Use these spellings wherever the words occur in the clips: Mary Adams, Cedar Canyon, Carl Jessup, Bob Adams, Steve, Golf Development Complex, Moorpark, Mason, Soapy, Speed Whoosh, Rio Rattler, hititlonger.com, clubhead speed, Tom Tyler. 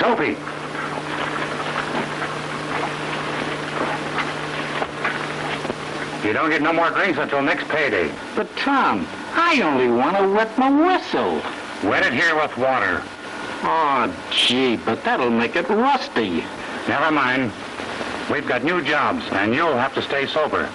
Soapy. You don't get no more drinks until next payday. But, Tom, I only want to wet my whistle. Wet it here with water. Oh, gee, but that'll make it rusty. Never mind. We've got new jobs, and you'll have to stay sober.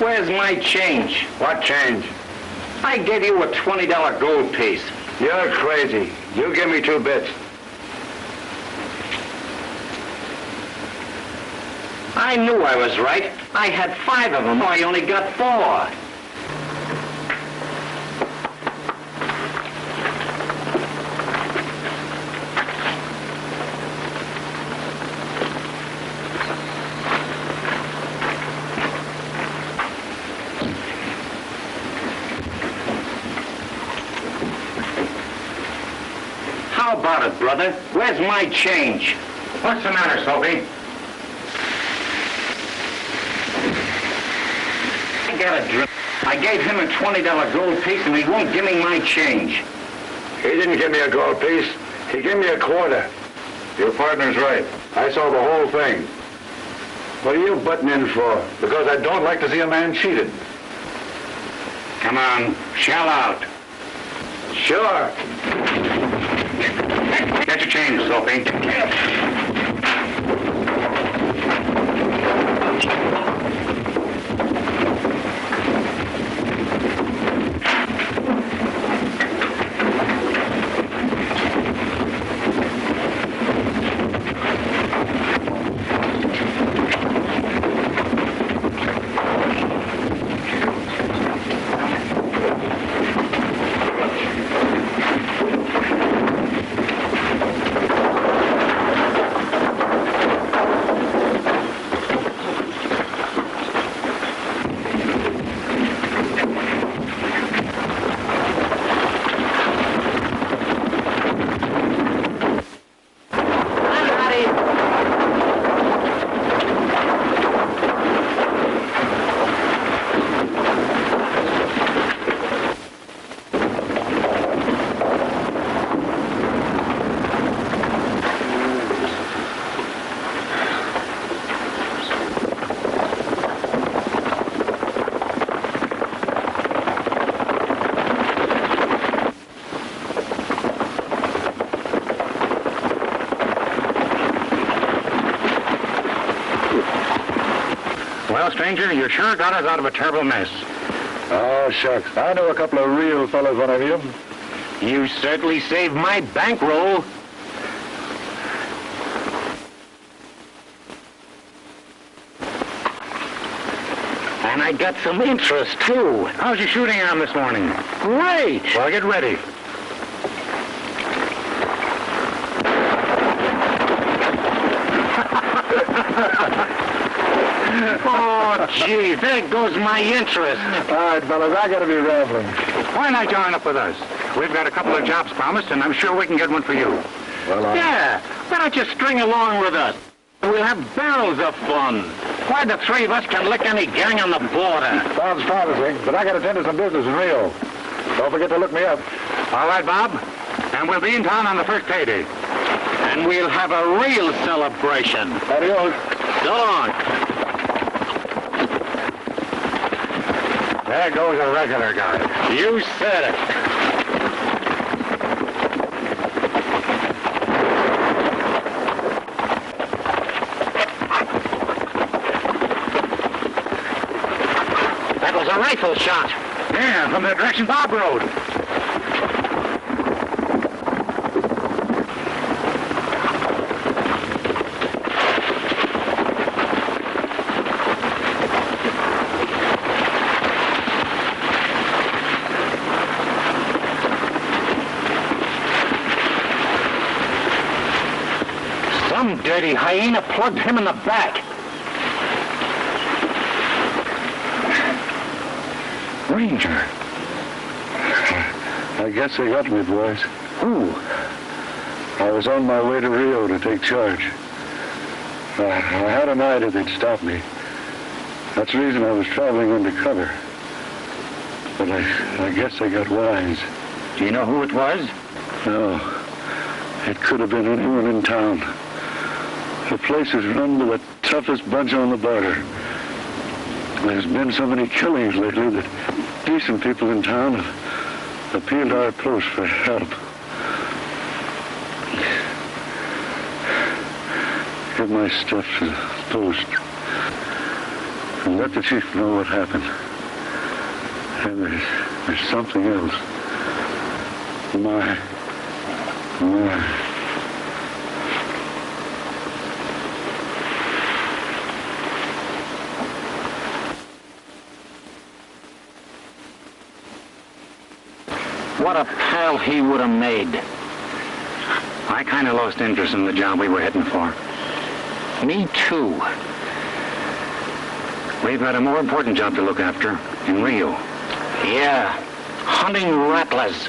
Where's my change? What change? I gave you a $20 gold piece. You're crazy. You give me 2 bits. I knew I was right. I had 5 of them. I only got 4. Brother, where's my change? What's the matter, Soapy? I got a drink. I gave him a $20 gold piece and he won't give me my change. He didn't give me a gold piece. He gave me a quarter. Your partner's right. I saw the whole thing. What are you butting in for? Because I don't like to see a man cheated. Come on, shell out. Sure. Get your change, Soapy. Well, stranger, you sure got us out of a terrible mess. Oh, shucks. I know a couple of real fellas when I hear them. You certainly saved my bankroll. And I got some interest, too. How's your shooting arm this morning? Great! Well, get ready. Oh, gee, there goes my interest. All right, fellas, I gotta be rambling. Why not join up with us? We've got a couple of jobs promised, and I'm sure we can get one for you. Well, yeah, why don't you string along with us? We'll have barrels of fun. Why, the three of us can lick any gang on the border. Sounds promising, but I gotta tend to some business in Rio. Don't forget to look me up. All right, Bob, and we'll be in town on the first payday. And we'll have a real celebration. Adios. So long. There goes a regular guy. You said it. That was a rifle shot. Yeah, from the direction Bob rode. Dirty hyena plugged him in the back. Ranger. I guess they got me, boys. Who? I was on my way to Rio to take charge. I had an idea they'd stop me. That's the reason I was traveling undercover. But I guess they got wise. Do you know who it was? No. It could have been anyone in town. The place is run by the toughest bunch on the border. There's been so many killings lately that decent people in town have appealed to our post for help. Give my stuff to the post and let the chief know what happened. And there's something else. My. What a pal he would have made. I kind of lost interest in the job we were heading for. Me too. We've got a more important job to look after in Rio. Yeah, hunting rattlers.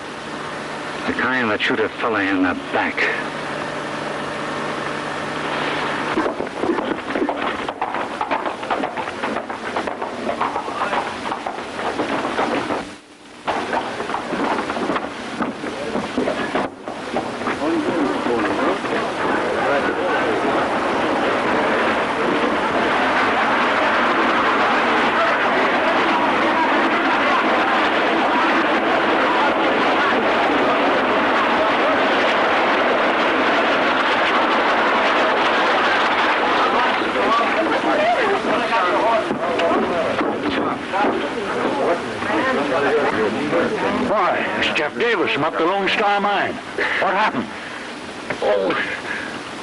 The kind that shoot a fella in the back.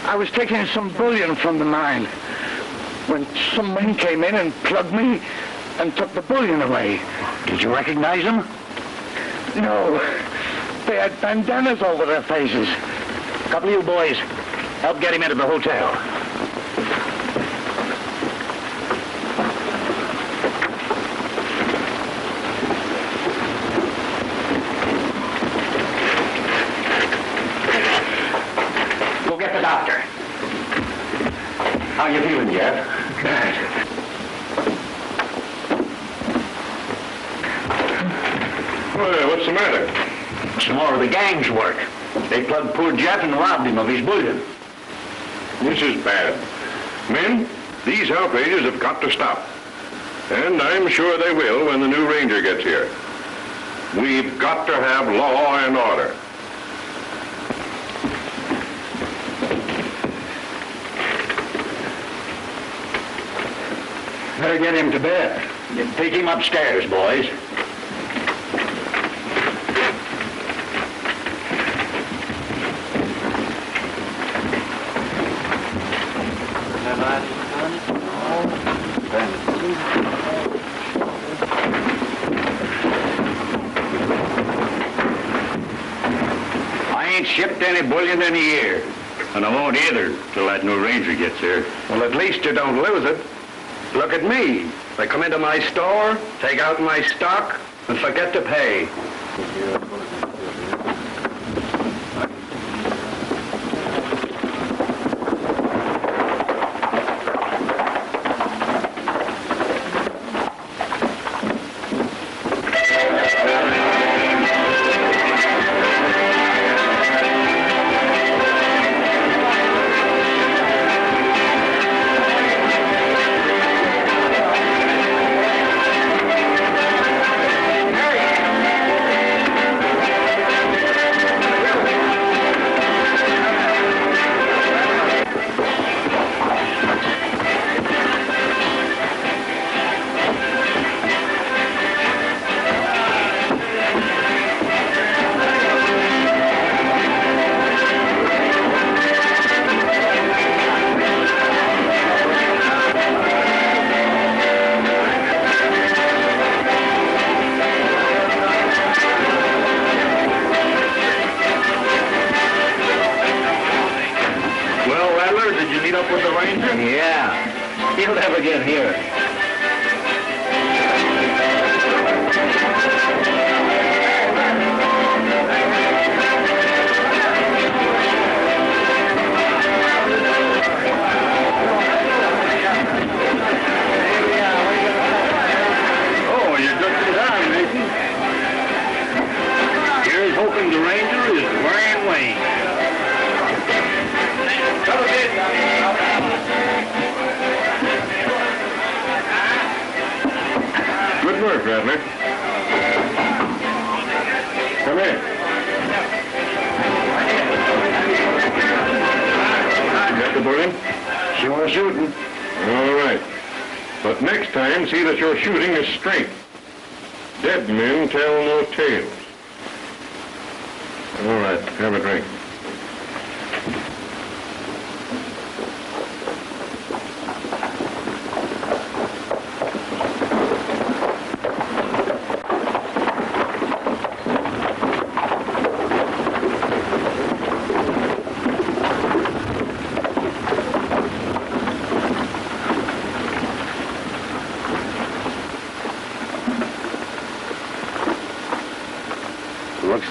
I was taking some bullion from the mine when some men came in and plugged me and took the bullion away. Did you recognize them? No. They had bandanas over their faces. A couple of you boys, help get him into the hotel. How you feeling, Jeff? Bad. Well, what's the matter? Some more of the gang's work. They plugged poor Jeff and robbed him of his bullion. This is bad. Men, these outrages have got to stop. And I'm sure they will when the new ranger gets here. We've got to have law and order. Better get him to bed. Take him upstairs, boys. I ain't shipped any bullion in a year. And I won't either till that new ranger gets here. Well, at least you don't lose it. Look at me. They come into my store, take out my stock, and forget to pay.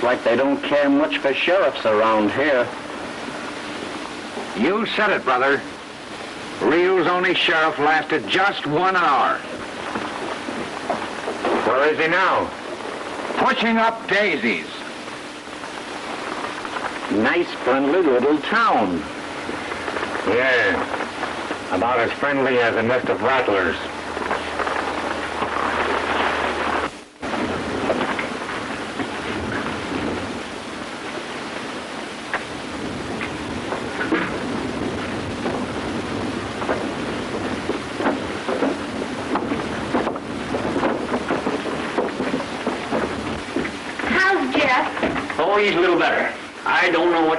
Like they don't care much for sheriffs around here. You said it, brother. Rio's only sheriff lasted just 1 hour. Where is he now? Pushing up daisies. Nice, friendly little town. Yeah, about as friendly as a nest of rattlers.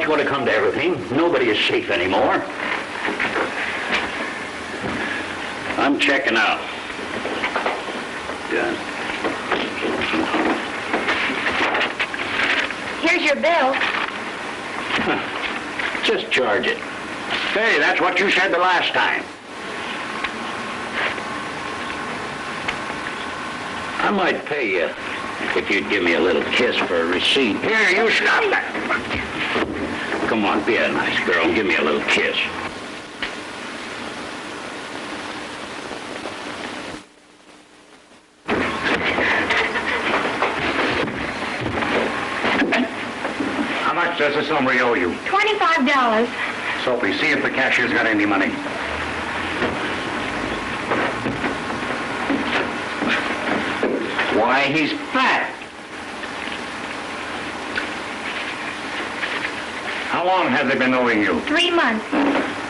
Going to come to everything. Nobody is safe anymore. I'm checking out. Done. Here's your bill. Huh. Just charge it. Hey, that's what you said the last time. I might pay you if you'd give me a little kiss for a receipt. Here, you stop that. Come on, be a nice girl and give me a little kiss. How much does this hombre owe you? $25. Soapy, see if the cashier's got any money. Why, he's fat. How long have they been owing you? 3 months.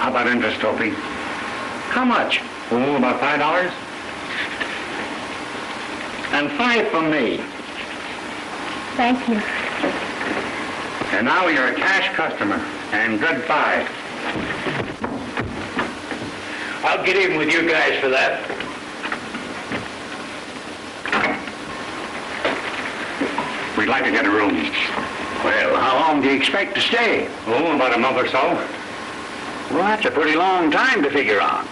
How about interest, Soapy? How much? Oh, about $5? and 5 for me. Thank you. And now you're a cash customer, and goodbye. I'll get even with you guys for that. We'd like to get a room. Well, how long do you expect to stay? Oh, about a month or so. Well, that's a pretty long time to figure on.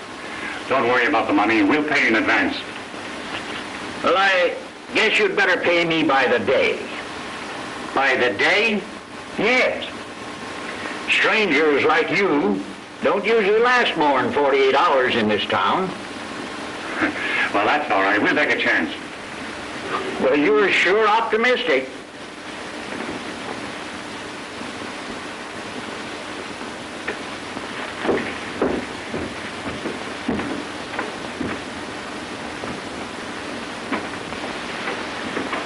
Don't worry about the money. We'll pay in advance. Well, I guess you'd better pay me by the day. By the day? Yes. Strangers like you don't usually last more than 48 hours in this town. Well, that's all right. We'll take a chance. Well, you're sure optimistic.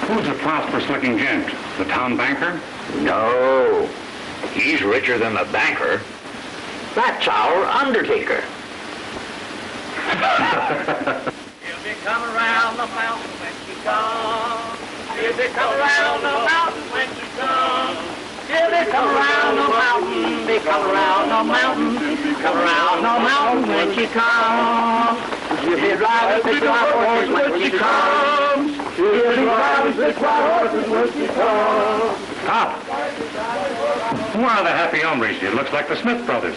Who's the prosperous-looking gent? The town banker? No. He's richer than the banker. That's our undertaker. She'll be coming around the mountain when she comes. She'll be coming around the mountain when she comes. She'll be coming around the mountain. Be coming around the mountain. Come around the mountain when she comes. She'll be driving the white horses when she comes. She'll be driving the white horses when she comes. Stop. Who are the happy hombres? It looks like the Smith brothers.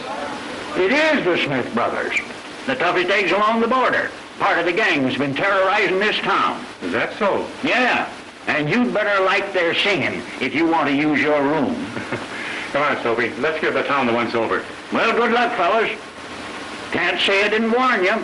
It is the Smith brothers. The toughest eggs along the border. Part of the gang's been terrorizing this town. Is that so? Yeah. And you'd better like their singing if you want to use your room. Come on, Soapy. Let's give the town the once over. Well, good luck, fellas. Can't say I didn't warn you.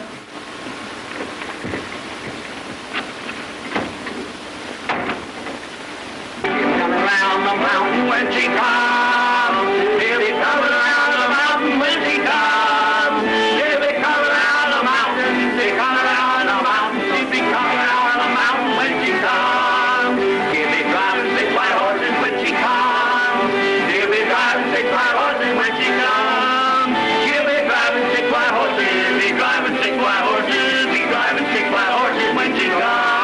The mountain when she comes, she'll be coming around the mountain when she comes. She'll be coming around the mountain, she'll be coming around the mountain, she'll be coming around the mountain when she comes. She'll be driving 6 white horses when she comes. She'll be driving 6 white horses when she comes. She'll be driving 6 white horses, she'll be driving 6 white horses, she'll be driving 6 white horses when she comes.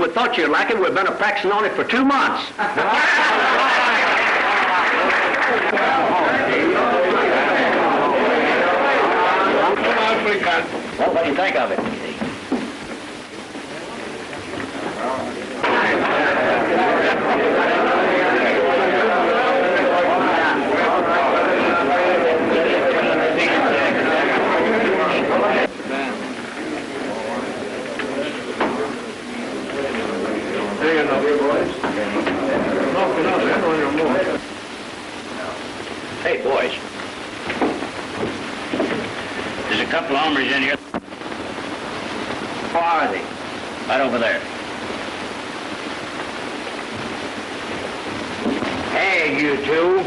We thought you'd like it. We've been practicing on it for 2 months. Well, what do you think of it? Hey, boys. There's a couple of hombres in here. Where are they? Right over there. Hey, you two.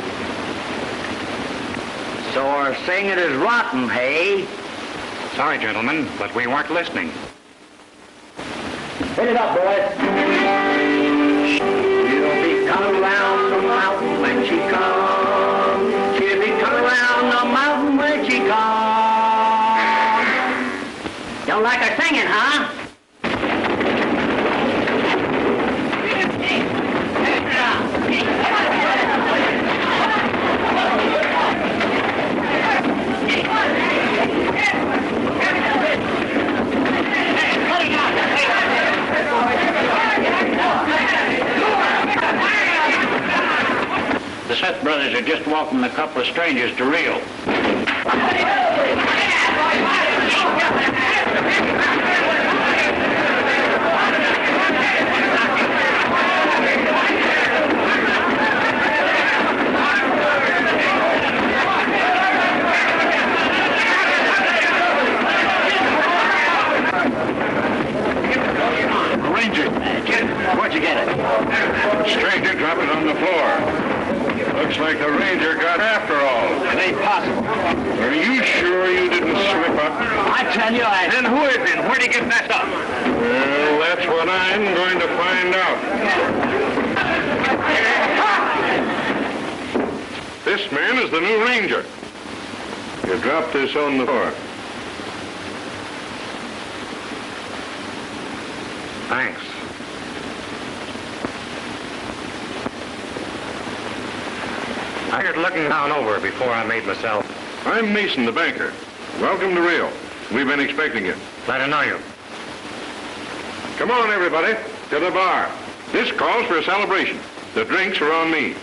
So our singing is rotten, hey? Sorry, gentlemen, but we weren't listening. Hit it up, boys. She'll be coming around the mountain when she comes. She'll be coming around the mountain when she comes. Don't like her singing, huh? The Seth brothers are just walking a couple of strangers to Rio. Ranger, where'd you get it? Stranger dropped it on the floor. Looks like the ranger got after all. It ain't possible. Are you sure you didn't slip up? I tell you, I... Then who is it? Where'd he get messed up? Well, that's what I'm going to find out. This man is the new ranger. You dropped this on the floor. Thanks. I heard looking down over before I made myself. I'm Mason, the banker. Welcome to Rio. We've been expecting you. Glad to know you. Come on, everybody, to the bar. This calls for a celebration. The drinks are on me.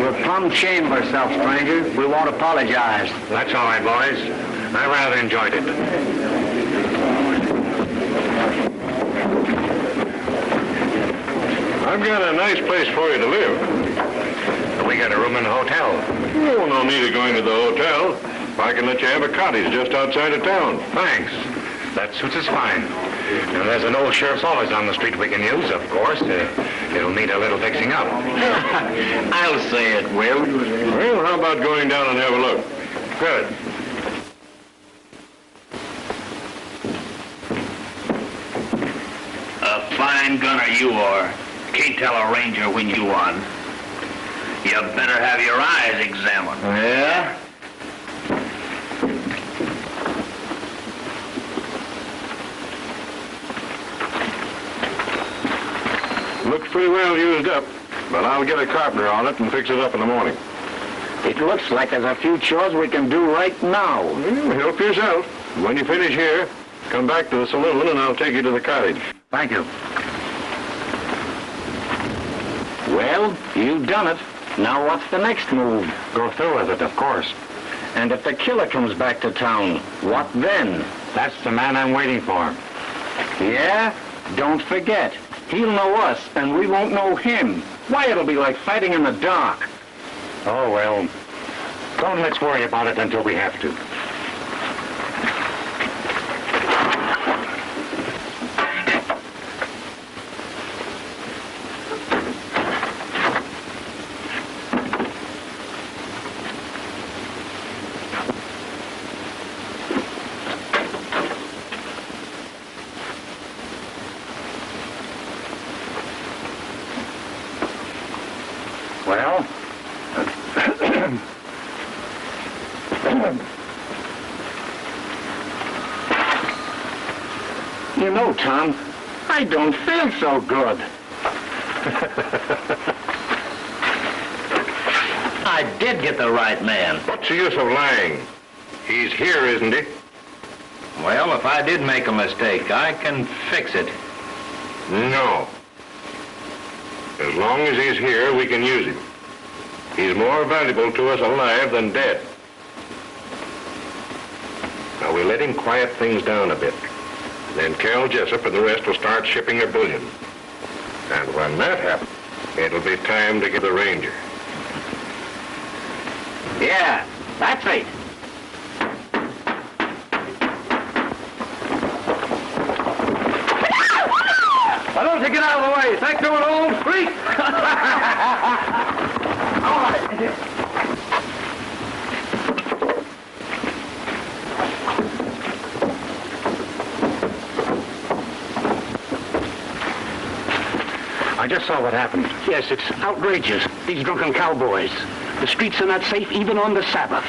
We're plumb ashamed of ourselves, stranger. We won't apologize. That's all right, boys. I rather enjoyed it. I've got a nice place for you to live. We got a room in the hotel. Oh, no need of going to the hotel. I can let you have a cottage just outside of town. Thanks. That suits us fine. Now, there's an old sheriff's office on the street we can use, of course. It'll need a little fixing up. I'll say it will. Well, how about going down and have a look? Good. A fine gunner you are. Can't tell a ranger when you on. You better have your eyes examined. Yeah? Looks pretty well used up, but I'll get a carpenter on it and fix it up in the morning. It looks like there's a few chores we can do right now. Well, help yourself. When you finish here, come back to the saloon and I'll take you to the cottage. Thank you. Well, you've done it. Now what's the next move? Go through with it, of course. And if the killer comes back to town, what then? That's the man I'm waiting for. Yeah? Don't forget. He'll know us, and we won't know him. Why, it'll be like fighting in the dark. Oh, well, don't let's worry about it until we have to. You know, Tom, I don't feel so good. I did get the right man. What's the use of lying? He's here, isn't he? Well, if I did make a mistake, I can fix it. No. As long as he's here, we can use him. He's more valuable to us alive than dead. Now, we let him quiet things down a bit. Then Carl Jessup and the rest will start shipping their bullion. And when that happens, it'll be time to get the ranger. Yeah, that's it. Why don't you get out of the way? Think to an old freak? All right. I just saw what happened. Yes, it's outrageous. These drunken cowboys. The streets are not safe even on the Sabbath.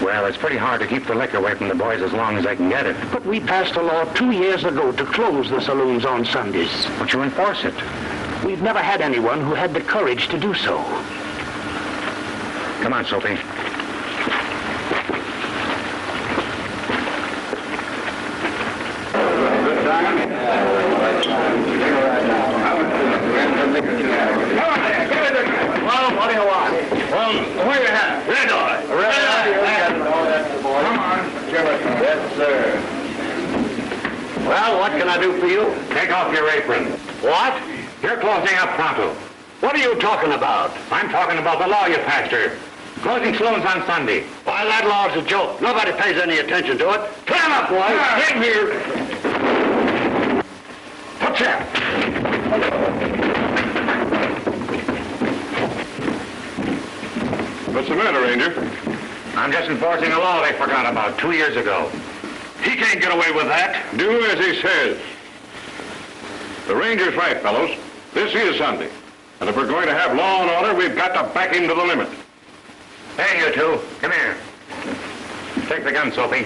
Well, it's pretty hard to keep the liquor away from the boys as long as they can get it. But we passed a law 2 years ago to close the saloons on Sundays. But you enforce it. We've never had anyone who had the courage to do so. Come on, Soapy. Well, what can I do for you? Take off your apron. What? You're closing up pronto. What are you talking about? I'm talking about the law you passed her. Closing saloons on Sunday. Why, that law's a joke. Nobody pays any attention to it. Turn up, boy. Get here. What's that? What's the matter, Ranger? I'm just enforcing a law they forgot about 2 years ago. He can't get away with that. Do as he says. The ranger's right, fellows. This is Sunday. And if we're going to have law and order, we've got to back him to the limit. Hey, you two. Come here. Take the gun, Soapy.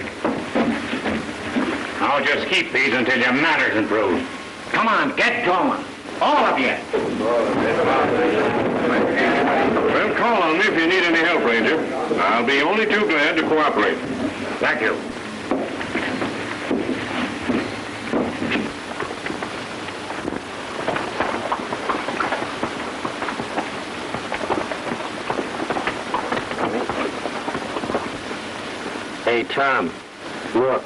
I'll just keep these until your manners improve. Come on, get going. All of you. Well, call on me if you need any help, Ranger. I'll be only too glad to cooperate. Thank you. Hey, Tom, look.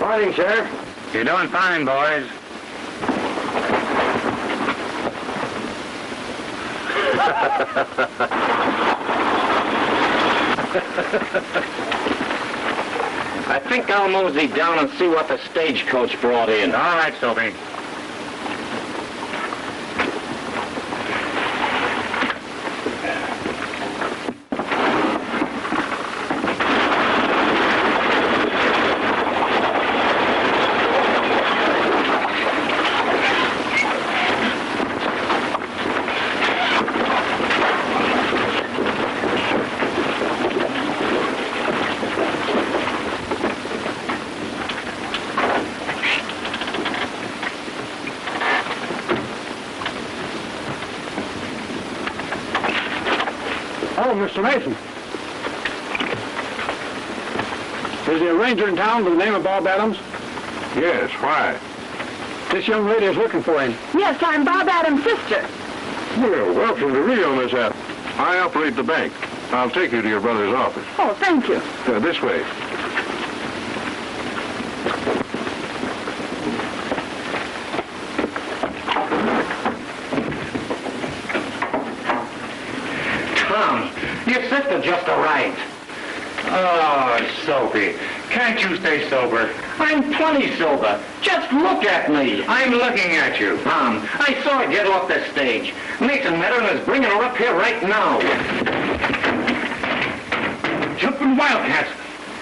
Morning, Sheriff. You're doing fine, boys. I think I'll mosey down and see what the stagecoach brought in. All right, Soapy. Mr. Mason. Is there a ranger in town by the name of Bob Adams? Yes, why? This young lady is looking for him. Yes, I'm Bob Adams' sister. Well, welcome to Rio, Miss Adams. I operate the bank. I'll take you to your brother's office. Oh, thank you. This way. Just arrived. Oh, Soapy, can't you stay sober? I'm plenty sober. Just look at me. I'm looking at you. Tom, I saw her get off the stage. Mason met her and is bringing her up here right now. Jumping wildcats.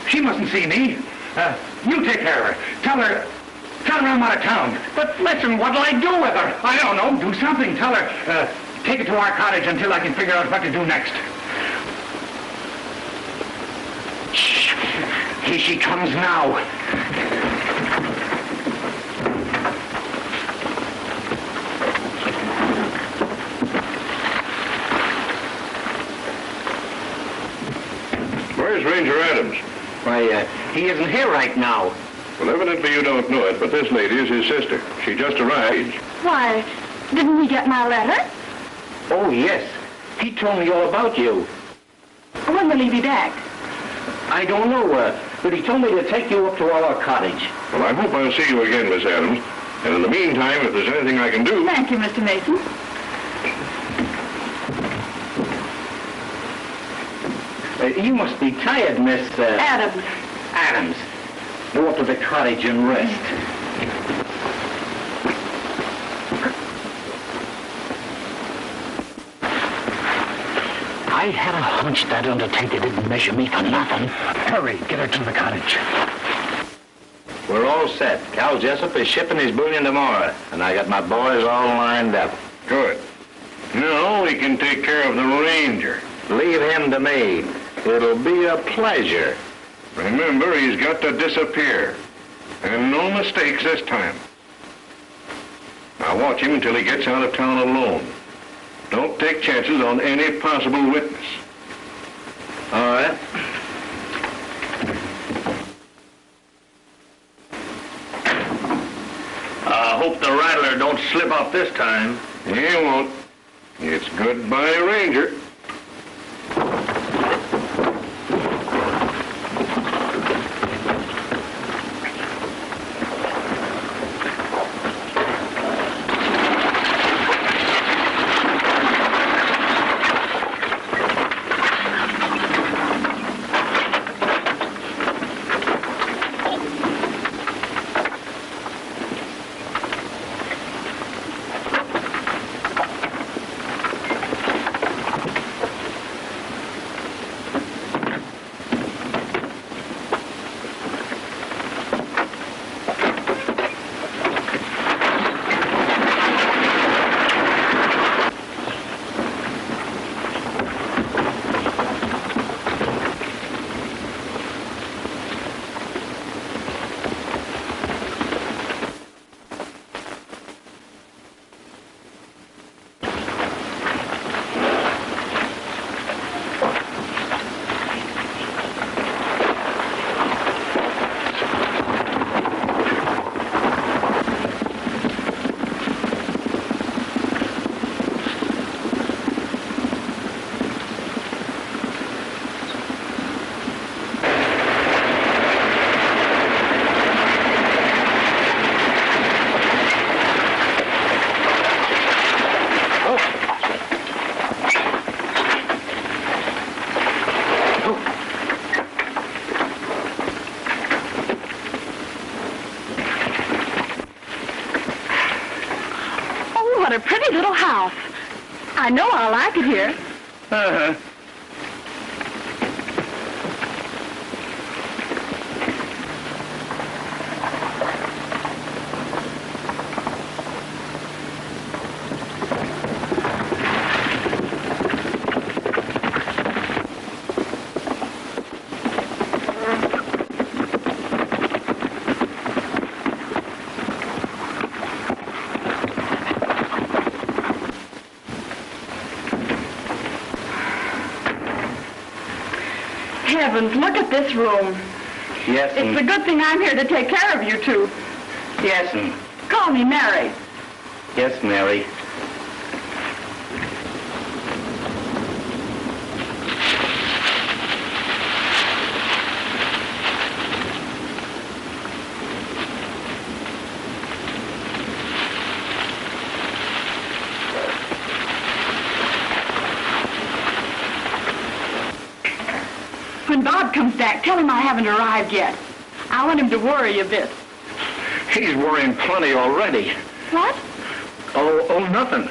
She mustn't see me. You take care of her. Tell her I'm out of town. But listen, what'll I do with her? I don't know. Do something. Tell her. Take her to our cottage until I can figure out what to do next. Here she comes now. Where's Ranger Adams? Why, he isn't here right now. Well, evidently you don't know it, but this lady is his sister. She just arrived. Why, didn't he get my letter? Oh, yes. He told me all about you. When will he be back? I don't know, but he told me to take you up to our cottage. Well, I hope I'll see you again, Miss Adams. And in the meantime, if there's anything I can do... Thank you, Mr. Mason. You must be tired, Miss... Adams. Adams. Go up to the cottage and rest. I had a hunch that undertaker didn't measure me for nothing. Hurry, get her to the cottage. We're all set. Carl Jessup is shipping his bullion tomorrow, and I got my boys all lined up. Good. Now we can take care of the ranger. Leave him to me. It'll be a pleasure. Remember, he's got to disappear. And no mistakes this time. Now watch him until he gets out of town alone. Don't take chances on any possible witness. All right. I hope the Rattler don't slip up this time. He won't. It's goodbye, Ranger. pretty little house. I know I'll like it here. Uh-huh. Look at this room. Yes, it's a good thing I'm here to take care of you two. Yes, call me Mary. Yes, Mary. Tell him I haven't arrived yet. I want him to worry a bit. He's worrying plenty already. What? Oh, nothing.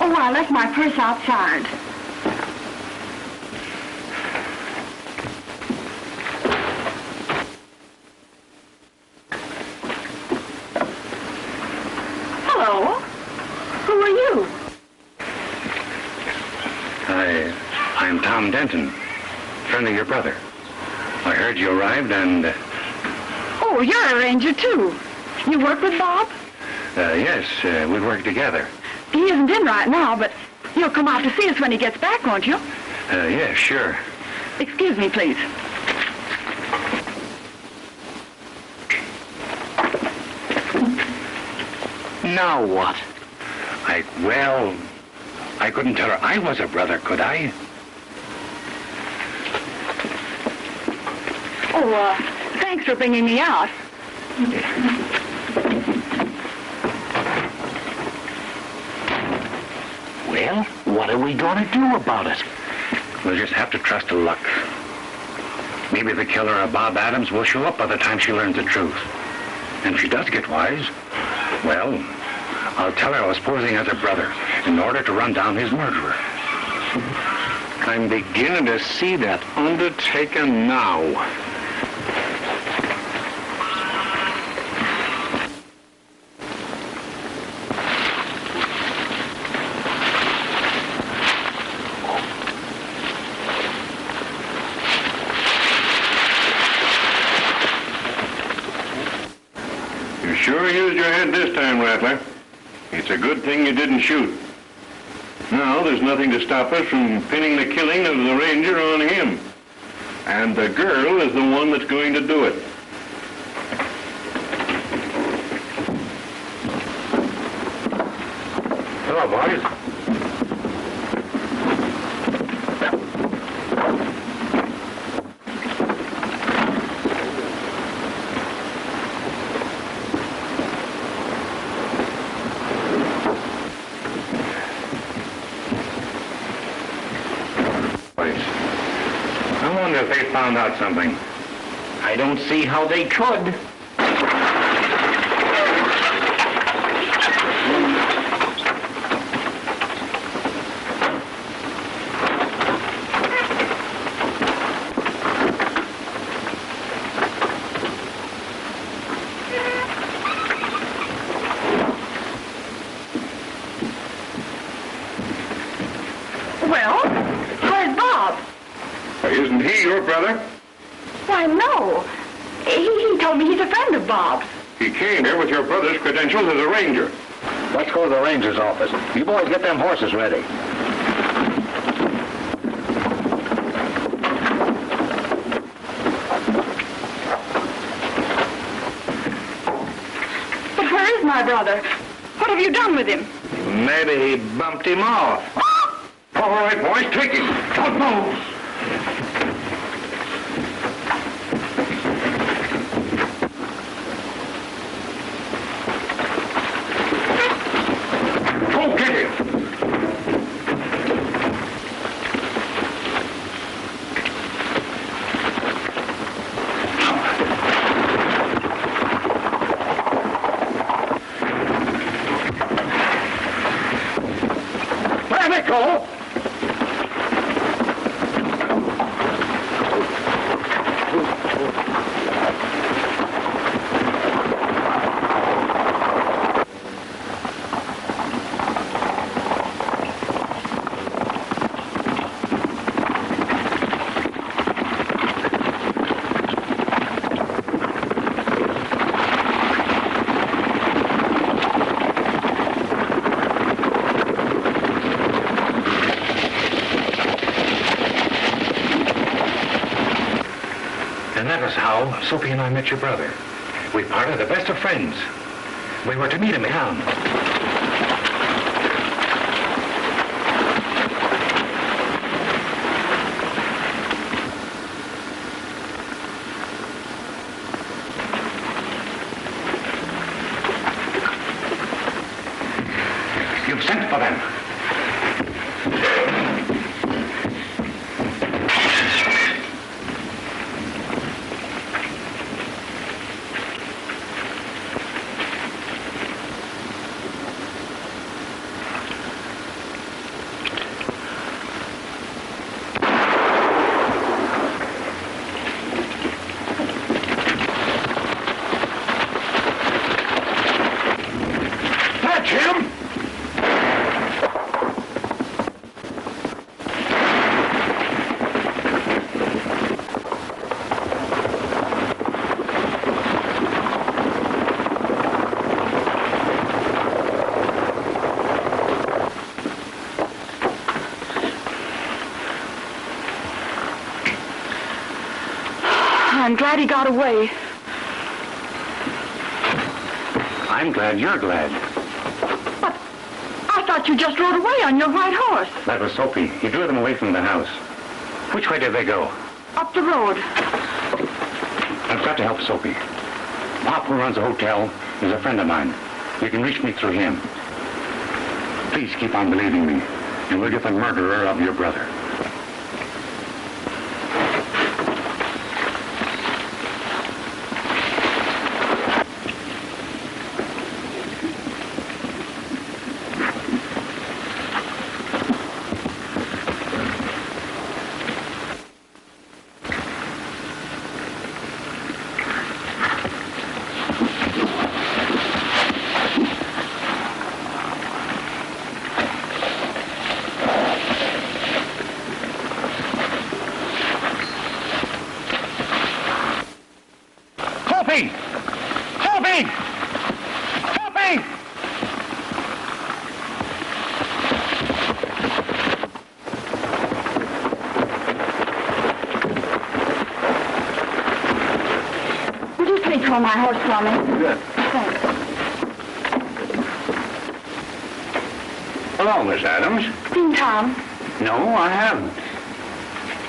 Oh, I left my purse outside. Friend of your brother. I heard you arrived and... Oh, you're a ranger, too. You work with Bob? Yes, we work together. He isn't in right now, but you'll come out to see us when he gets back, won't you? Yeah, sure. Excuse me, please. Now what? I couldn't tell her I was a brother, could I? Oh, thanks for bringing me out. Well, what are we going to do about it? We'll just have to trust to luck. Maybe the killer of Bob Adams will show up by the time she learns the truth. And if she does get wise, well, I'll tell her I was posing as her brother in order to run down his murderer. I'm beginning to see that undertaking now. Rattler, it's a good thing you didn't shoot. Now there's nothing to stop us from pinning the killing of the ranger on him. And the girl is the one that's going to do it. Hello, boys. Found out something. I don't see how they could. Credentials as a ranger. Let's go to the ranger's office. You boys get them horses ready. But where is my brother? What have you done with him? Maybe he bumped him off. Ah! All right, boys, take him. Don't move. And that was how Soapy and I met your brother. We parted the best of friends. We were to meet him in town. You've sent for them. I'm glad he got away. I'm glad you're glad. But I thought you just rode away on your white horse. That was Soapy. He drew them away from the house. Which way did they go? Up the road. I've got to help Soapy. Pop, who runs a hotel, is a friend of mine. You can reach me through him. Please keep on believing me, and we'll get the murderer of your brother. My horse for me. Good. Thanks. Hello, Miss Adams. Seen Tom? No, I haven't.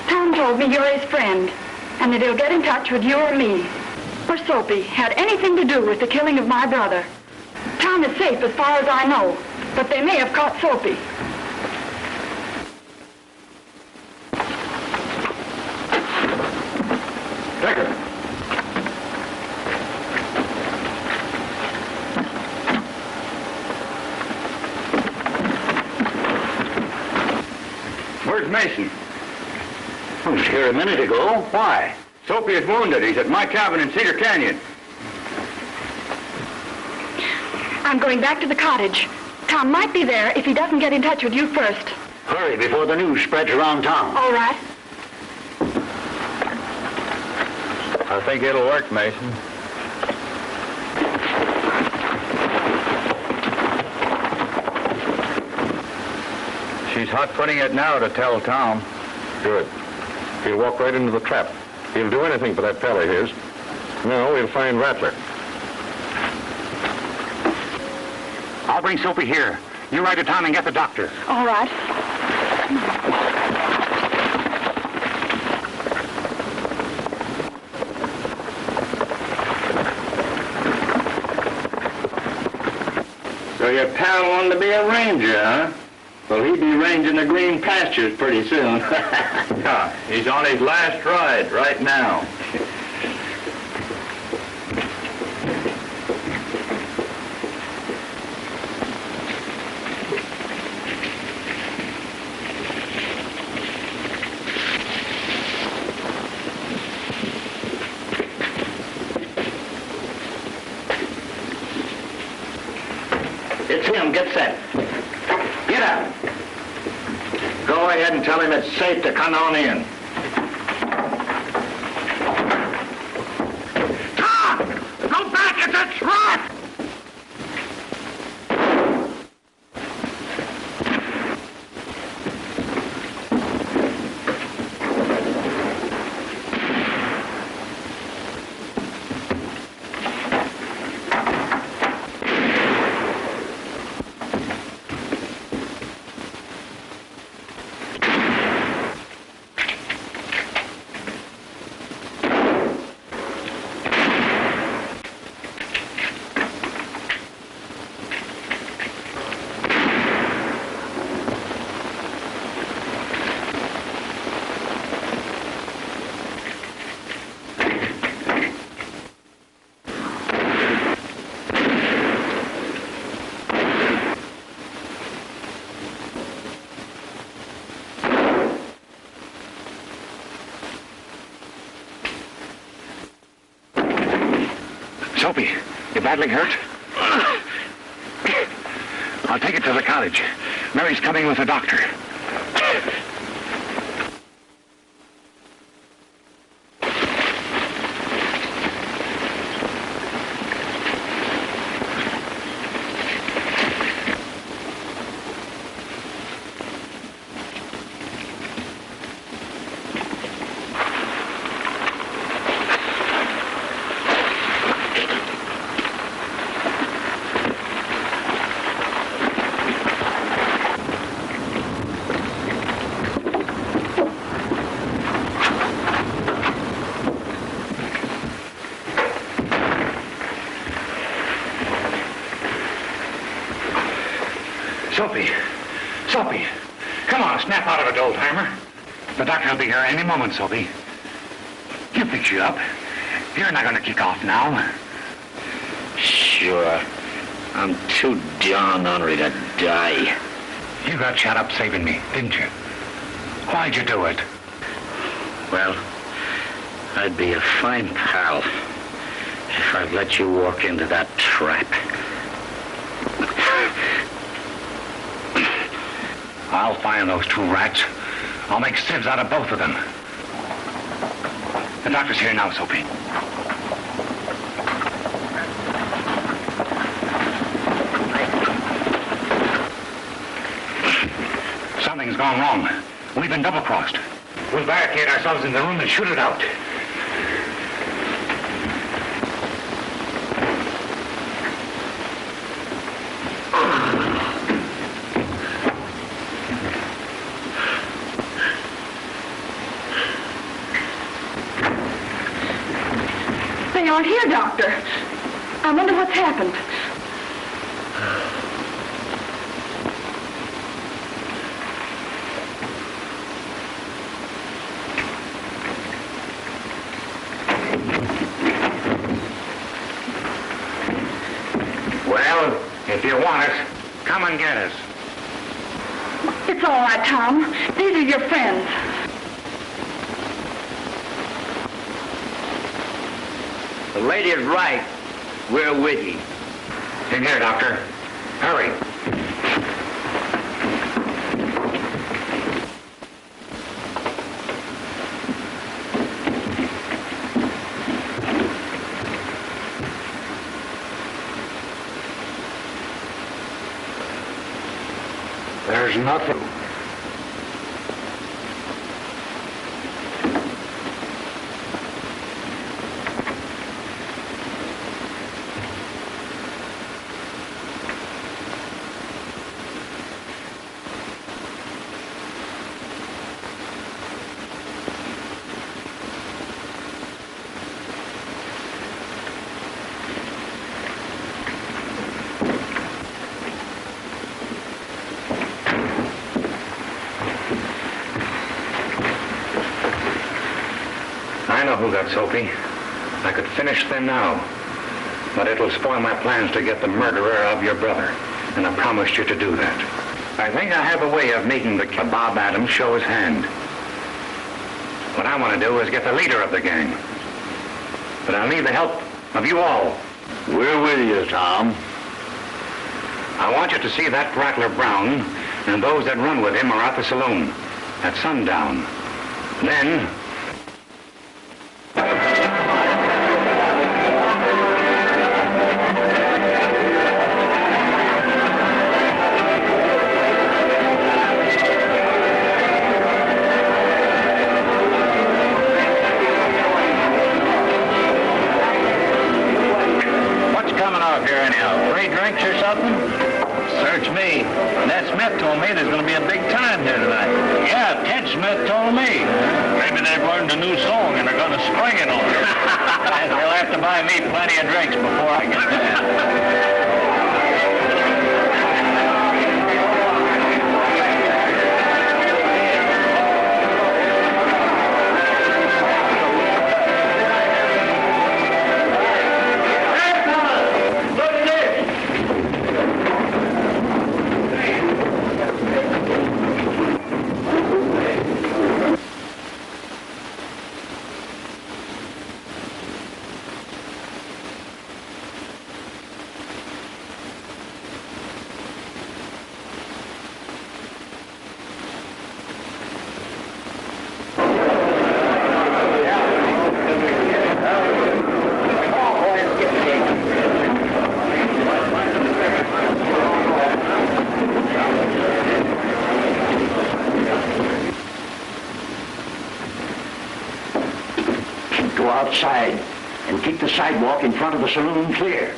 Tom told me you're his friend, and that he'll get in touch with you or me. Or Soapy had anything to do with the killing of my brother. Tom is safe as far as I know, but they may have caught Soapy. Mason. I was here a minute ago. Why? Soapy is wounded. He's at my cabin in Cedar Canyon. I'm going back to the cottage. Tom might be there if he doesn't get in touch with you first. Hurry before the news spreads around town. All right. I think it'll work, Mason. She's hot-footing it now to tell Tom. Good. He'll walk right into the trap. He'll do anything for that pal of his. No, he'll find Rattler. I'll bring Soapy here. You ride to town and get the doctor. All right. So your pal wanted to be a ranger, huh? Well, he'd be ranging the green pastures pretty soon. Yeah, he's on his last ride right now. It's him. Get set. Get out. Go ahead and tell him it's safe to come on in. Tom! Go back! It's a trap! Soapy, you badly hurt? I'll take it to the cottage. Mary's coming with the doctor. Soapy, come on, snap out of it, old timer. The doctor will be here any moment, Soapy. He'll pick you up. You're not going to kick off now. Sure. I'm too darn ornery to die. You got shot up saving me, didn't you? Why'd you do it? Well, I'd be a fine pal if I'd let you walk into that trap. I'll find those two rats. I'll make sieves out of both of them. The doctor's here now, Soapy. Something's gone wrong. We've been double-crossed. We'll barricade ourselves in the room and shoot it out. Here, Doctor. I wonder what's happened. Well, if you want us, come and get us. It's all right, Tom. These are your friends. The lady's right. We're with you. In here, Doctor. Hurry. There's nothing. Who got Soapy? I could finish them now, but it'll spoil my plans to get the murderer of your brother, and I promised you to do that. I think I have a way of making the kid Bob Adams show his hand. What I want to do is get the leader of the gang, but I'll need the help of you all. We're with you, Tom. I want you to see that Rattler Brown, and those that run with him are at the saloon at sundown. Then... outside and keep the sidewalk in front of the saloon clear.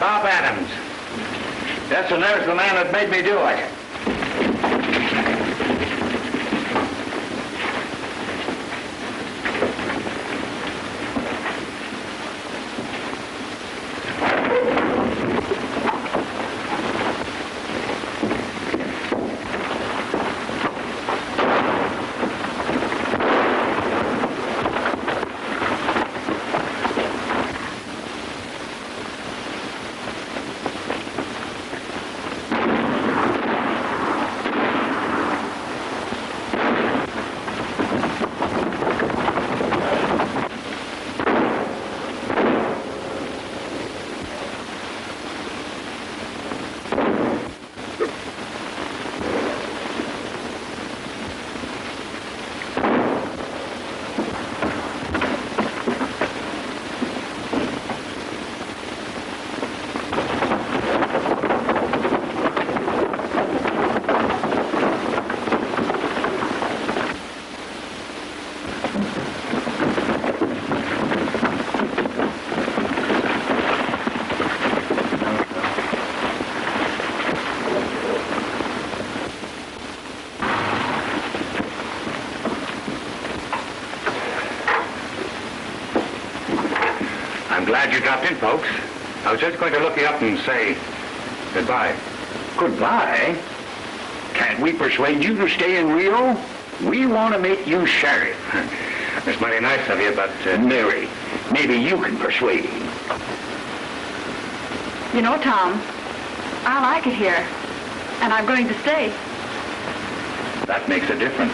Bob Adams. Yes, and there's the man that made me do it. Glad you dropped in, folks. I was just going to look you up and say goodbye. Goodbye? Can't we persuade you to stay in Rio? We want to make you sheriff. That's mighty nice of you, but... Mary, maybe you can persuade him. You know, Tom, I like it here, and I'm going to stay. That makes a difference.